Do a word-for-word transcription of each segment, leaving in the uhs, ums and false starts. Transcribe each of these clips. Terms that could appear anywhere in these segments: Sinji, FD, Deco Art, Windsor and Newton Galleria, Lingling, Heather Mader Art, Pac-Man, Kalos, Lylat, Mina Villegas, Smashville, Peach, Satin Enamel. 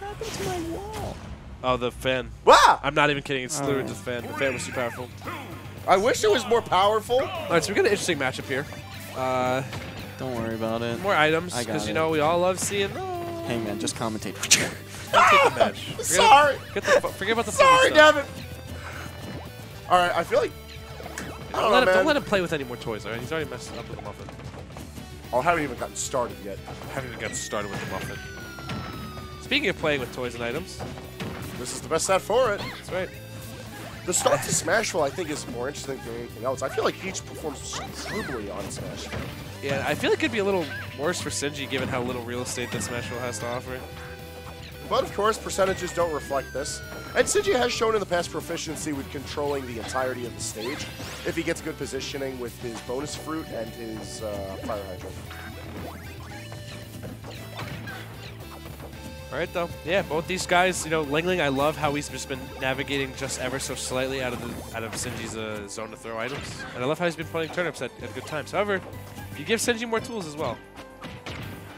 hell happened to my wall? Oh, the fan. Wow! I'm not even kidding. It's oh. literally the fan. The fan was too powerful. I wish it was more powerful. All right, so we got an interesting matchup here. Uh, Don't worry about it. More items, because you know we all love seeing. Hangman, just commentate. Take the match. Forget Sorry. Get the, forget about the. Sorry, Devin. All right, I feel like. I don't, don't, know, let him, don't let him play with any more toys. All right, he's already messed up with the muffin. Oh, I haven't even gotten started yet. I haven't even gotten started with the muffin. Speaking of playing with toys and items, this is the best set for it. That's right. The start to Smashville, I think, is more interesting than anything else. I feel like Peach performs brutally on Smashville. Yeah, I feel like it'd be a little worse for Sinji given how little real estate that Smashville has to offer. But of course, percentages don't reflect this. And Sinji has shown in the past proficiency with controlling the entirety of the stage if he gets good positioning with his bonus fruit and his uh, fire hydrant. All right, though. Yeah, both these guys, you know, Lingling, I love how he's just been navigating just ever so slightly out of the, out of Sinji's uh, zone to throw items. And I love how he's been playing turnips at, at good times. However, you give Sinji more tools as well.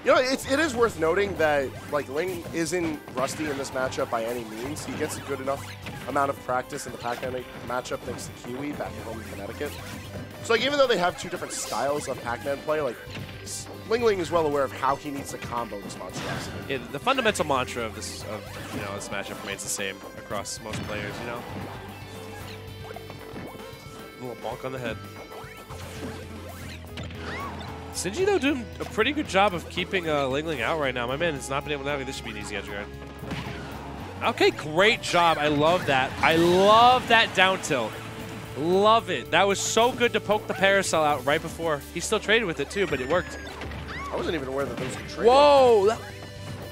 You know, it's, it is worth noting that, like, Ling isn't rusty in this matchup by any means. He gets a good enough amount of practice in the Pac-Man matchup thanks to Kiwi back home in Connecticut. So, like, even though they have two different styles of Pac-Man play, like, Lingling is well aware of how he needs to combo this monstrosity. Yeah, the fundamental mantra of this, of, you know, this matchup remains the same across most players. You know, a little bonk on the head. Sinji though doing a pretty good job of keeping uh, Lingling out right now. My man has not been able to navigate. This should be an easy edge guard. Okay, great job. I love that. I love that down tilt. Love it. That was so good to poke the parasol out right before. He still traded with it too, but it worked. I wasn't even aware that those could trade. Whoa! That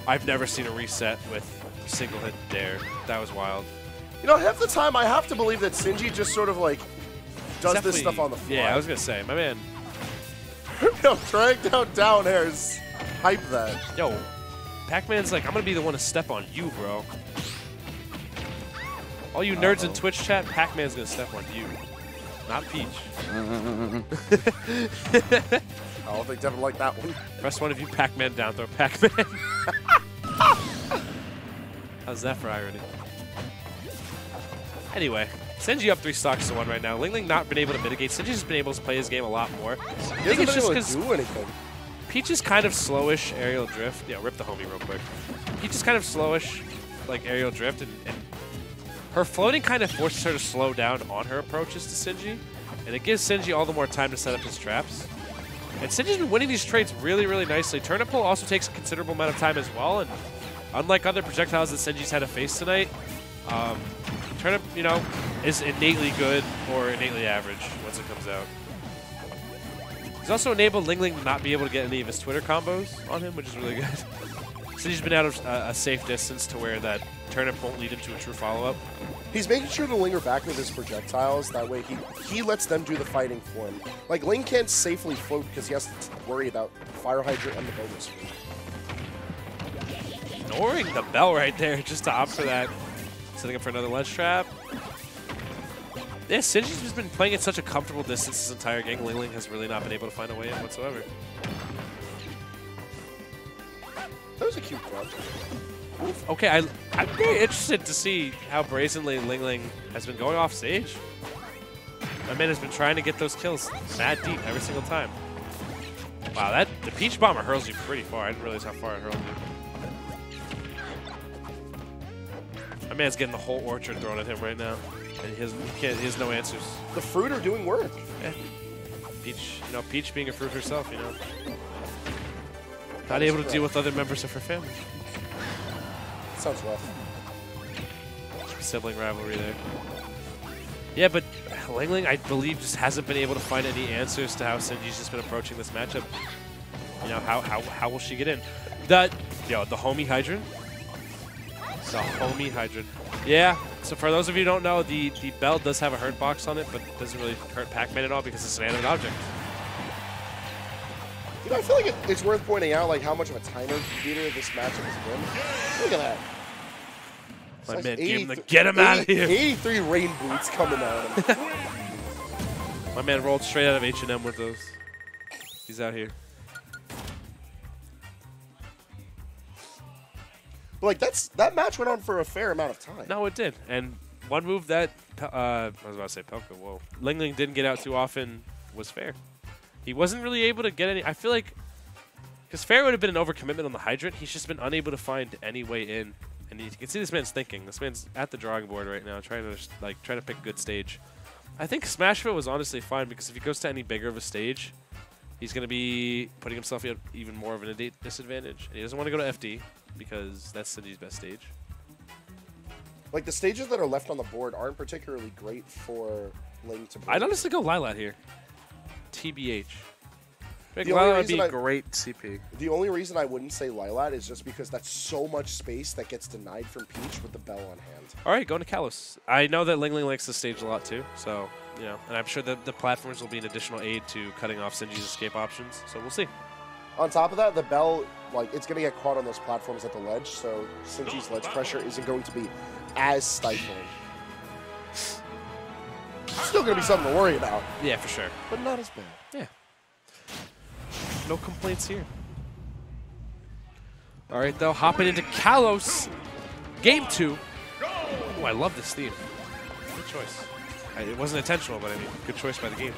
I've never seen a reset with a single hit there. That was wild. You know, half the time I have to believe that Sinji just sort of like does this stuff on the fly. Yeah, I was gonna say, my man. Yo, drag down down airs. Hype that. Yo, Pac-Man's like, I'm gonna be the one to step on you, bro. All you nerds uh-oh. in Twitch chat, Pac-Man's gonna step on you, not Peach. I don't think Devin liked that one. Press one of you, Pac-Man down throw, Pac-Man. How's that for irony? Anyway, Sinji up three stocks to one right now. Lingling not been able to mitigate. Sinji's been able to play his game a lot more. I think it's just because Peach is kind of slowish aerial drift. Yeah, rip the homie real quick. Peach is kind of slowish, like aerial drift and. and her floating kind of forces her to slow down on her approaches to Sinji, and it gives Sinji all the more time to set up his traps. And Sinji's been winning these trades really, really nicely. Turnip pull also takes a considerable amount of time as well, and unlike other projectiles that Sinji's had to face tonight, um, Turnip, you know, is innately good or innately average once it comes out. He's also enabled Lingling to not be able to get any of his Twitter combos on him, which is really good. Sinji's been out of uh, a safe distance to where that turnip won't lead him to a true follow-up. He's making sure to linger back with his projectiles. That way he, he lets them do the fighting for him. Like, Ling can't safely float because he has to worry about Fire Hydrant and the bonus. Ignoring the bell right there just to opt for that. Setting up for another ledge trap. Yeah, Sinji's just been playing at such a comfortable distance this entire game. Lingling has really not been able to find a way in whatsoever. That was a cute club. Okay, I, I'm very interested to see how brazenly Lingling has been going off stage. My man has been trying to get those kills mad deep every single time. Wow, that the Peach Bomber hurls you pretty far. I didn't realize how far it hurled you. My man's getting the whole orchard thrown at him right now. And he has, he can't, he has no answers. The fruit are doing work. Yeah. Peach, you know, Peach being a fruit herself, you know. Not able to deal with other members of her family. Sounds rough. Sibling rivalry there. Yeah, but Lingling, I believe, just hasn't been able to find any answers to how Sinji's just been approaching this matchup. You know, how how how will she get in? That yo, the homie hydrant. The homie hydrant. Yeah. So for those of you who don't know, the the bell does have a hurt box on it, but it doesn't really hurt Pac-Man at all because it's an animate object. You know, I feel like it, it's worth pointing out like how much of a timer beater this matchup has been. Look at that. My like man, give him the, get him out of here. eighty-three rain boots coming out of him. My man rolled straight out of H and M with those. He's out here. But like that's that match went on for a fair amount of time. No, it did. And one move that uh, I was about to say Pelka. Whoa, Lingling didn't get out too often was fair. He wasn't really able to get any. I feel like because fair would have been an overcommitment on the hydrant. He's just been unable to find any way in. And you can see this man's thinking. This man's at the drawing board right now, trying to like try to pick a good stage. I think Smashville was honestly fine because if he goes to any bigger of a stage, he's going to be putting himself at even more of a disadvantage. And he doesn't want to go to F D because that's Cindy's best stage. Like, the stages that are left on the board aren't particularly great for Ling to play. I'd honestly go Lylat here. T B H. Like Lylat would be I, great C P. The only reason I wouldn't say Lylat is just because that's so much space that gets denied from Peach with the bell on hand. All right, going to Kalos. I know that Lingling likes this stage a lot too, so, you know, and I'm sure that the platforms will be an additional aid to cutting off Sinji's escape options, so we'll see. On top of that, the bell, like, it's going to get caught on those platforms at the ledge, so Sinji's ledge pressure isn't going to be as stifling. Still going to be something to worry about. Yeah, for sure. But not as bad. Yeah. No complaints here. All right, though, hopping into Kalos. Game two. Oh, I love this theme. Good choice. I, it wasn't intentional, but I mean, good choice by the game.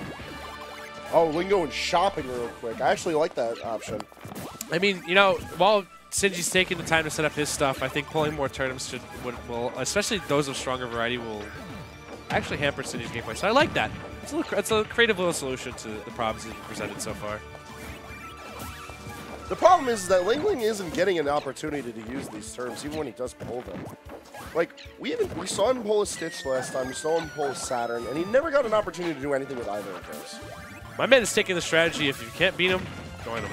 Oh, we can go and shopping real quick. I actually like that option. I mean, you know, while Sinji's taking the time to set up his stuff, I think pulling more turnips should, would, will, especially those of stronger variety, will actually hamper Sinji's gameplay. So I like that. It's a, little, it's a creative little solution to the problems that you presented so far. The problem is that Lingling isn't getting an opportunity to use these terms, even when he does pull them. Like, we even, we saw him pull a Stitch last time, we saw him pull a Saturn, and he never got an opportunity to do anything with either of those. My man is taking the strategy, if you can't beat him, join him.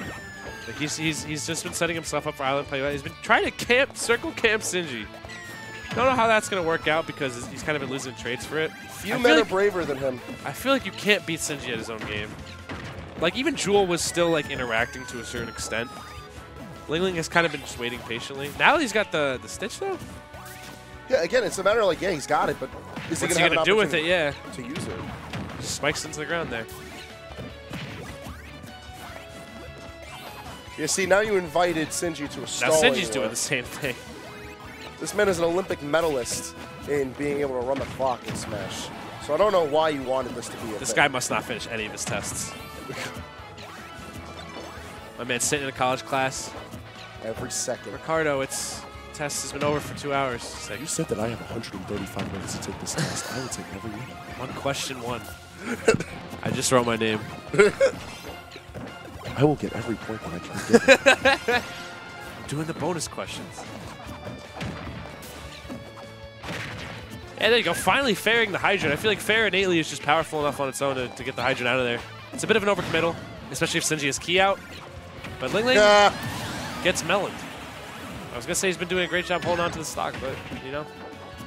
Like, he's, he's, he's just been setting himself up for island play. He's been trying to camp, circle camp Sinji. Don't know how that's going to work out because he's kind of been losing trades for it. Few men are braver than him. I feel like you can't beat Sinji at his own game. Like, even Jewel was still, like, interacting to a certain extent. Lingling has kind of been just waiting patiently. Now he's got the, the Stitch, though? Yeah, again, it's a matter of, like, yeah, he's got it, but is he going to do with it, yeah. To use it. Just spikes into the ground there. You see, now you invited Sinji to a stall. Now Sinji's doing the same thing. This man is an Olympic medalist in being able to run the clock in Smash. So I don't know why you wanted this to be a This guy must not finish any of his tests. My man's sitting in a college class. Every second. Ricardo, it's test has been over for two hours. Like, you said that I have one hundred thirty-five minutes to take this test. I would take every minute. One question one. I just wrote my name. I will get every point that I can get. I'm doing the bonus questions. And there you go, finally fairing the hydrant. I feel like fair innately is just powerful enough on its own to, to get the hydrant out of there. It's a bit of an overcommittal, especially if Sinji has key out. But Lingling nah. gets meloned. I was going to say he's been doing a great job holding on to the stock, but, you know,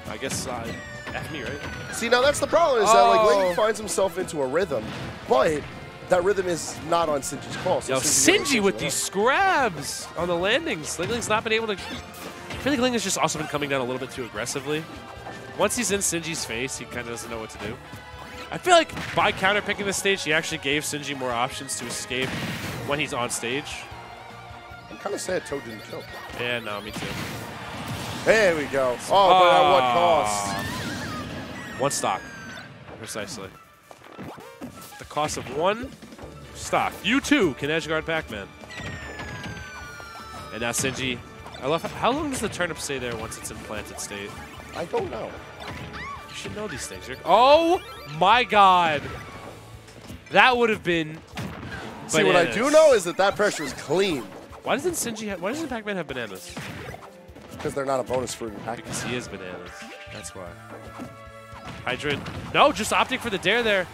I guess uh, at me, right? See, now that's the problem is oh. that like Lingling finds himself into a rhythm, but that rhythm is not on Sinji's call. So Yo, Sinji, Sinji with these scrabs on the landings. Lingling's not been able to... I feel like Lingling's just also been coming down a little bit too aggressively. Once he's in Sinji's face, he kind of doesn't know what to do. I feel like by counter-picking this stage, he actually gave Sinji more options to escape when he's on stage. I'm kind of sad Toad didn't kill. Yeah, no, me too. There we go. Oh, oh. But at what cost? One stock, precisely. The cost of one stock. You too can edge guard Pac-Man. And now Sinji. I love. How long does the turnip stay there once it's in planted state? I don't know. You should know these things. You're oh my God! That would have been. Bananas. See, what I do know is that that pressure is clean. Why doesn't Sinji? Ha why doesn't Pac-Man have bananas? Because they're not a bonus fruit in Pac-Man. Because he is bananas. That's why. Hydrant. No, just opting for the dare there.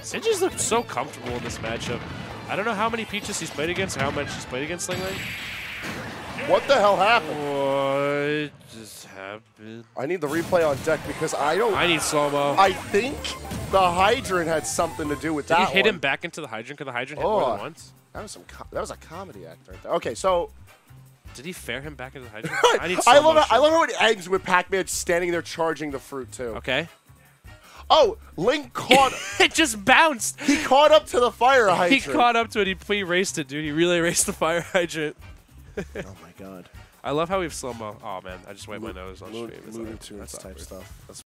Sinji's looked so comfortable in this matchup. I don't know how many Peaches he's played against, or how much he's played against Lingling. What the hell happened? What just happened? I need the replay on deck because I don't... I need slow-mo. I think the hydrant had something to do with Did that Did he hit one. him back into the hydrant? Because the hydrant oh, hit more than once? That was, some com that was a comedy act right there. Okay, so... Did he fair him back into the hydrant? I need slow-mo. I love how, I love how it ends with Pac-Man standing there charging the fruit, too. Okay. Oh, Link caught... it just bounced. He caught up to the fire hydrant. He caught up to it. He, he raced it, dude. He really raced the fire hydrant. Oh my god. I love how we have slow mo. Oh man, I just wiped Mo my nose on Mo stream. It's like, type weird. Stuff. That's